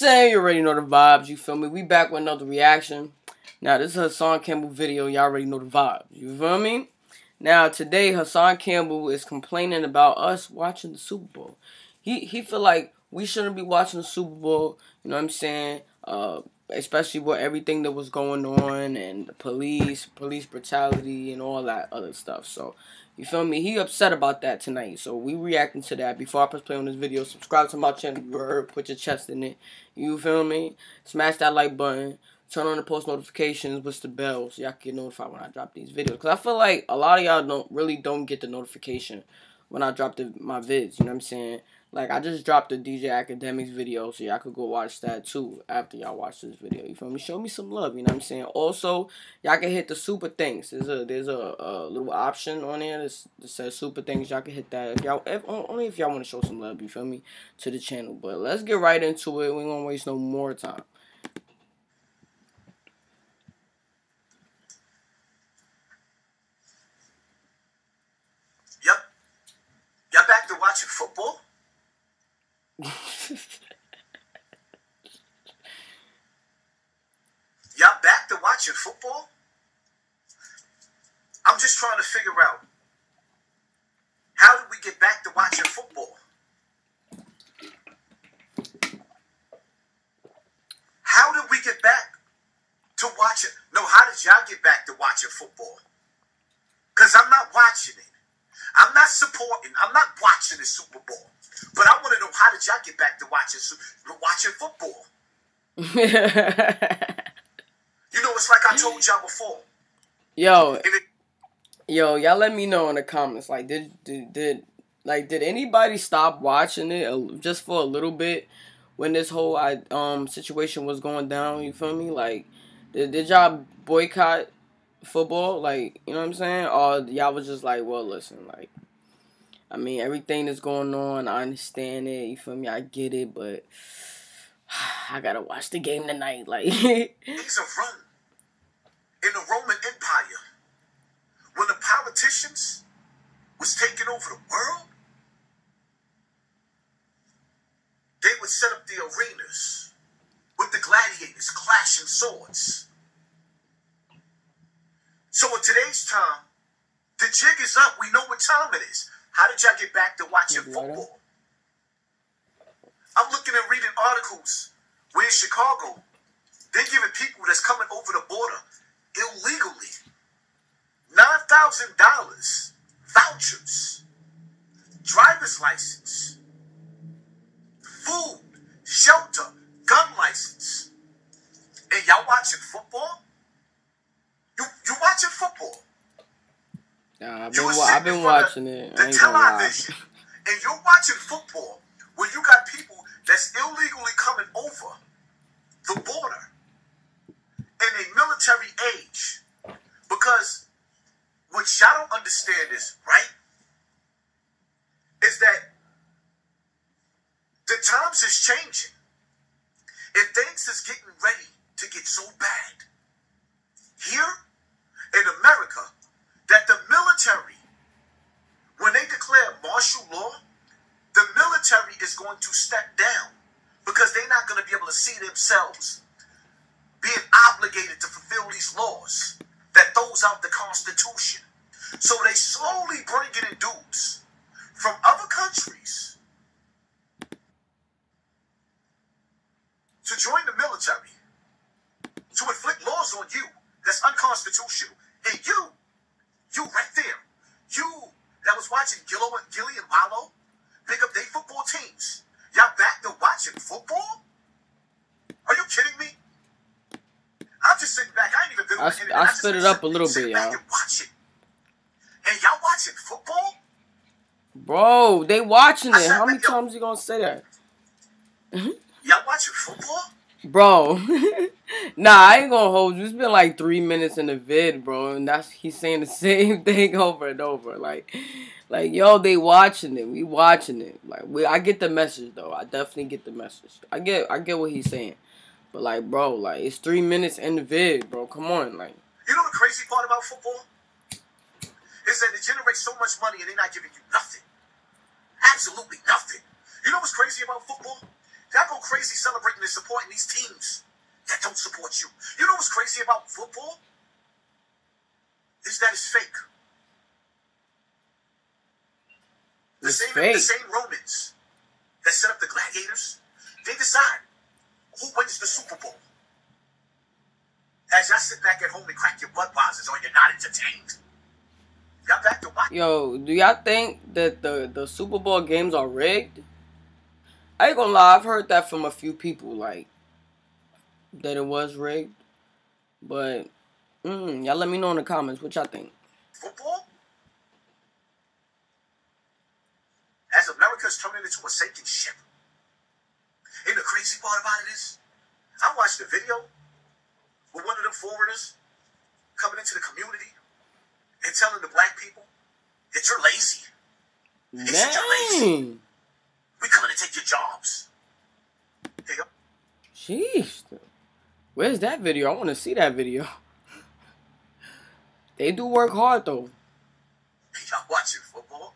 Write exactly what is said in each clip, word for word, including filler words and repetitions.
saying? You already know the vibes, you feel me? We back with another reaction. Now, this is Hassan Campbell video. Y'all already know the vibes, you feel me? Now, today, Hassan Campbell is complaining about us watching the Super Bowl. He he feel like we shouldn't be watching the Super Bowl, you know what I'm saying? Uh, especially with everything that was going on and the police, police brutality, and all that other stuff. So, you feel me? He upset about that tonight. So, we reacting to that. Before I press play on this video, subscribe to my channel. Bird, put your chest in it. You feel me? Smash that like button. Turn on the post notifications with the bell so y'all can get notified when I drop these videos. Because I feel like a lot of y'all don't really don't get the notification when I drop the, my vids. You know what I'm saying? Like, I just dropped the D J Academics video, so y'all could go watch that, too, after y'all watch this video. You feel me? Show me some love. You know what I'm saying? Also, y'all can hit the super thanks. There's a there's a, a little option on there that says super thanks. Y'all can hit that. If y'all if, Only if y'all want to show some love, you feel me, to the channel. But let's get right into it. We ain't going to waste no more time. Y'all back to watching football? Y'all back to watching football? I'm just trying to figure out, how did we get back to watching football? How did we get back to watching? No, how did y'all get back to watching football? Because I'm not watching it. I'm not supporting. I'm not watching the Super Bowl. But I want to know, how did y'all get back to watching watching football? You know, it's like I told y'all before. Yo, it, yo, y'all let me know in the comments. Like, did, did did like did anybody stop watching it just for a little bit when this whole I um situation was going down? You feel me? Like, did did y'all boycott football, like, you know what I'm saying? Or y'all was just like, well, listen, like, I mean, everything that's going on, I understand it, you feel me, I get it, but I gotta watch the game tonight, like. Things of Rome, in the Roman Empire, when the politicians was taking over the world, they would set up the arenas with the gladiators clashing swords. So in today's time, the jig is up. We know what time it is. How did y'all get back to watching football? I'm looking and reading articles where in Chicago, they're giving people that's coming over the border illegally nine thousand dollars vouchers, driver's license, food, shelter, gun license. And y'all watching football? You, you watching football? Nah, I've been, wa I've been watching the, it. The television, and you're watching football when you got people that's illegally coming over the border in a military age. Because what y'all don't understand is, right, is that the times is changing. And things is getting ready to get so bad here in America, that the military, when they declare martial law, the military is going to step down because they're not going to be able to see themselves being obligated to fulfill these laws that throws out the Constitution. So they slowly bringing in dudes from other countries to join the military to inflict laws on you that's unconstitutional. And you, you right there, you that was watching Gillo and Gilly and Wallow pick up their football teams. Y'all back to watching football? Are you kidding me? I'm just sitting back. I ain't even been on the internet. I split it up a little bit, y'all. And y'all watching football? Bro, they watching it. How many times you gonna say that? Y'all watching football? Bro, nah, I ain't gonna hold you. It's been like three minutes in the vid, bro, and that's he's saying the same thing over and over. Like, like yo, they watching it. We watching it. Like, we, I get the message though. I definitely get the message. I get, I get what he's saying. But like, bro, like it's three minutes in the vid, bro. Come on, like. You know the crazy part about football is that it generates so much money and they're not giving you nothing, absolutely nothing. You know what's crazy about football? Y'all go crazy celebrating and supporting these teams that don't support you. You know what's crazy about football? Is that it's fake. The it's same fake. The same Romans that set up the gladiators, they decide who wins the Super Bowl. As y'all sit back at home and crack your Budweisers or you're not entertained. Y'all back to watch. Yo, do y'all think that the, the Super Bowl games are rigged? I ain't gonna lie, I've heard that from a few people, like, that it was rigged. But, mm, y'all let me know in the comments what y'all think. Football? As America's turning into a sinking ship. And the crazy part about it is, I watched a video with one of them foreigners coming into the community and telling the black people that you're lazy. He said, you're lazy. We're coming to take your jobs. Hey, yo. Jeez. Where's that video? I want to see that video. They do work hard, though. Y'all watching football?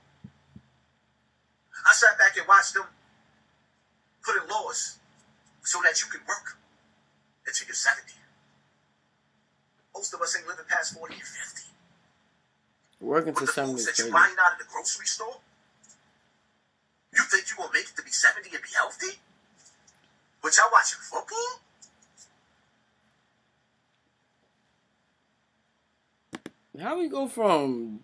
I sat back and watched them put in laws so that you can work until you're seventy. Most of us ain't living past forty and fifty. Working to seventy. With the foods that you're buying out of the grocery store? You think you're going to make it to be seventy and be healthy? But y'all watching football? How we go from...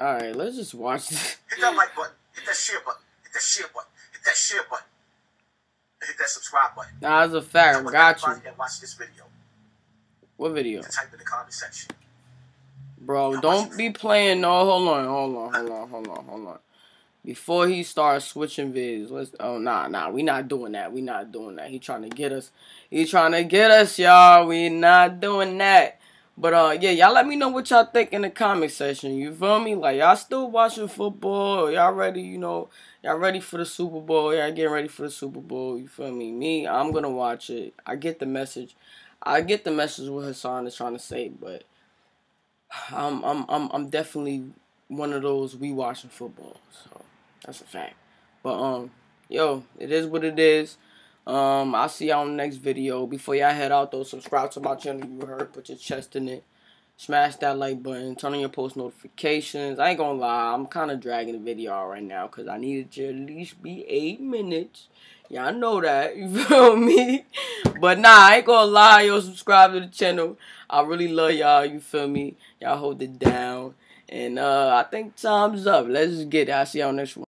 Alright, let's just watch this. Hit that like button. Hit that share button. Hit that share button. Hit that share button. And hit that subscribe button. Nah, that's a fact. Got everybody you. That watch this video. What video? To type in the comment section. Bro, y'all don't be playing. No, hold on, hold on, hold on, hold on, hold on. Before he starts switching vids, let's. Oh, nah, nah, we not doing that. We not doing that. He trying to get us. He trying to get us, y'all. We not doing that. But uh, yeah, y'all let me know what y'all think in the comment section. You feel me? Like y'all still watching football? Y'all ready? You know, y'all ready for the Super Bowl? Y'all getting ready for the Super Bowl? You feel me? Me, I'm gonna watch it. I get the message. I get the message what Hassan is trying to say, but I'm I'm I'm I'm definitely one of those we watching football. So that's a fact. But um, yo, it is what it is. Um, I'll see y'all on the next video. Before y'all head out though, subscribe to my channel. You heard, put your chest in it. Smash that like button. Turn on your post notifications. I ain't gonna lie, I'm kind of dragging the video out right now because I needed to at least be eight minutes. Y'all know that, you feel me? But nah, I ain't gonna lie, yo, subscribe to the channel. I really love y'all, you feel me? Y'all hold it down. And uh, I think time's up. Let's just get it. I'll see y'all next one.